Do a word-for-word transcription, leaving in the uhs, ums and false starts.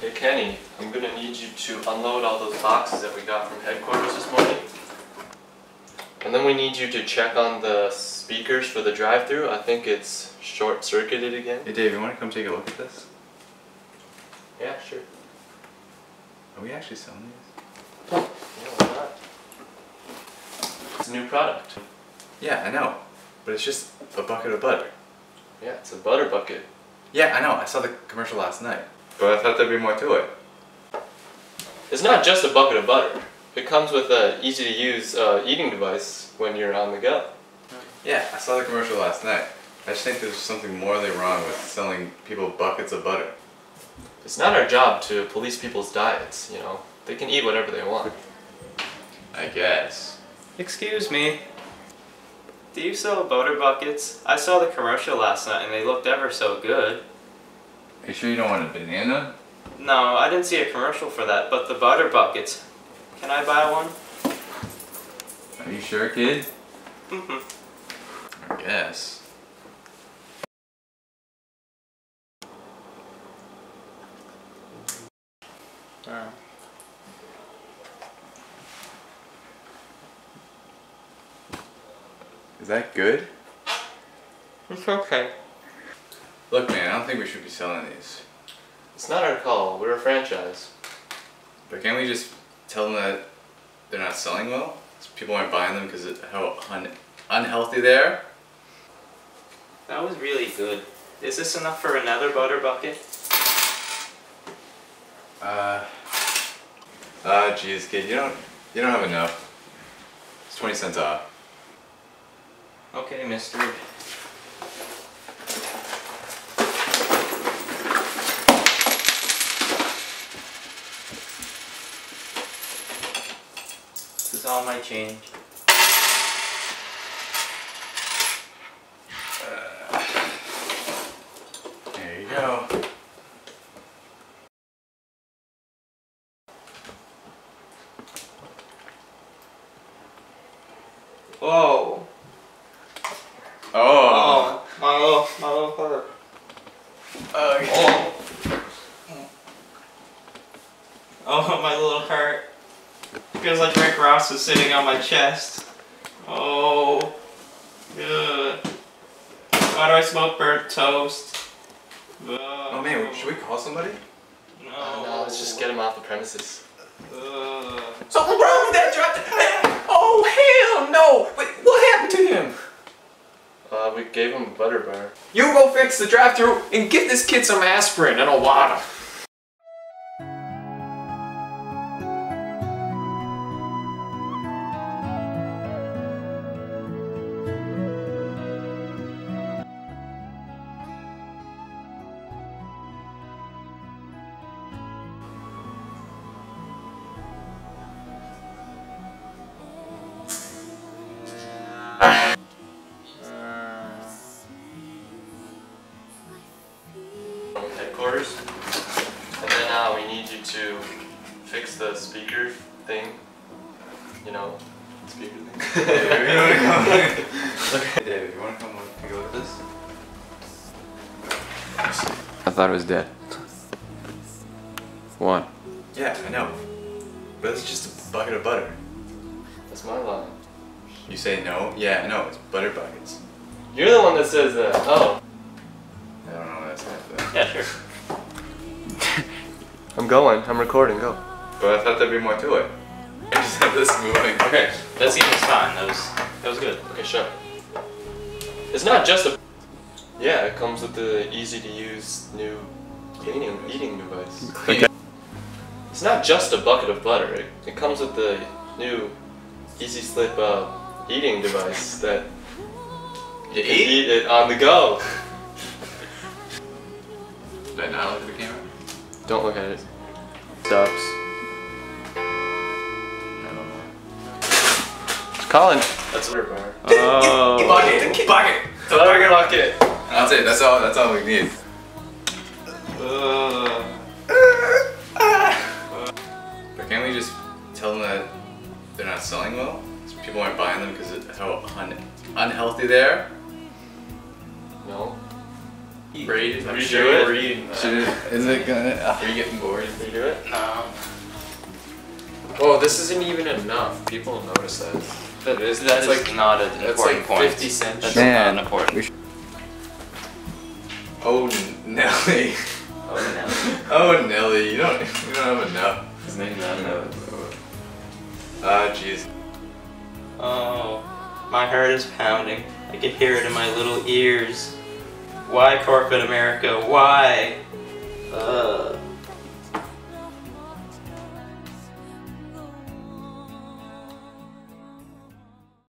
Hey Kenny, I'm going to need you to unload all those boxes that we got from headquarters this morning. And then we need you to check on the speakers for the drive-thru. I think it's short-circuited again. Hey Dave, you want to come take a look at this? Yeah, sure. Are we actually selling these? No, we're not. It's a new product. Yeah, I know. But it's just a bucket of butter. Yeah, it's a butter bucket. Yeah, I know. I saw the commercial last night. But I thought there'd be more to it. It's not just a bucket of butter. It comes with an easy-to-use uh, eating device when you're on the go. Yeah, I saw the commercial last night. I just think there's something morally wrong with selling people buckets of butter. It's not our job to police people's diets, you know. They can eat whatever they want. I guess. Excuse me. Do you sell butter buckets? I saw the commercial last night and they looked ever so good. Are you sure you don't want a banana? No, I didn't see a commercial for that, but the butter buckets. Can I buy one? Are you sure, kid? Mm-hmm. I guess. Alright. Is that good? It's okay. Look, man, I don't think we should be selling these. It's not our call. We're a franchise. But can't we just tell them that they're not selling well? People aren't buying them because of how un unhealthy they are? That was really good. Is this enough for another butter bucket? Uh... Ah, uh, jeez, kid. You don't, you don't have enough. It's twenty cents off. Okay, mister. This is all my change. Uh, there you go. Whoa. Oh. Oh, my little, my little hurt. Uh, oh. Oh, my little hurt. Feels like Rick Ross is sitting on my chest. Oh, good. Why do I smoke burnt toast? Oh, oh man, should we call somebody? No. Uh, no, let's just get him off the premises. Uh. Something wrong with that drive-thru. Oh, hell no! Wait, what happened to him? Uh, we gave him a butter bar. You go fix the drive-thru and get this kid some aspirin and a water. Headquarters, and then now uh, we need you to fix the speaker thing, you know, speaker thing. David, you want to come okay. David, you want to come take a look at this? I thought it was dead. One. Yeah, I know, but it's just a bucket of butter. That's my line. You say no? Yeah, I know, it's butter buckets. You're the one that says that. Oh. I don't know. Yeah, sure. I'm going. I'm recording. Go. But I thought there'd be more to it. I just have this moving. Okay, that seems fine. That was that was good. Okay, sure. It's not just a. Yeah, it comes with the easy-to-use new eating eating device. Okay. It's not just a bucket of butter. It, it comes with the new Easy Slip uh, eating device that you can eat? eat it on the go. Did I not look at the camera? Don't look at it. Stops. I don't know. It's Colin. That's weird, man. Oh. Bucket. Bucket. It's a bucket. Bucket. That's it. That's all. That's all we need. Uh. But can't we just tell them that they're not selling well? People aren't buying them because of how un unhealthy they are. No. Eat. I'm sure we're eating that. Should, is it gonna... Uh, Are you getting bored if you do it? No. Oh, this isn't even enough. People will notice that. That is, that is like, not an important like point. fifty cents. That's Man. not important. Oh, Nelly. Oh, Nelly. Oh, Nelly. You don't, you don't have enough. His name's not enough. Ah, jeez. Oh, my heart is pounding. I can hear it in my little ears. Why, corporate America? Why? Uh...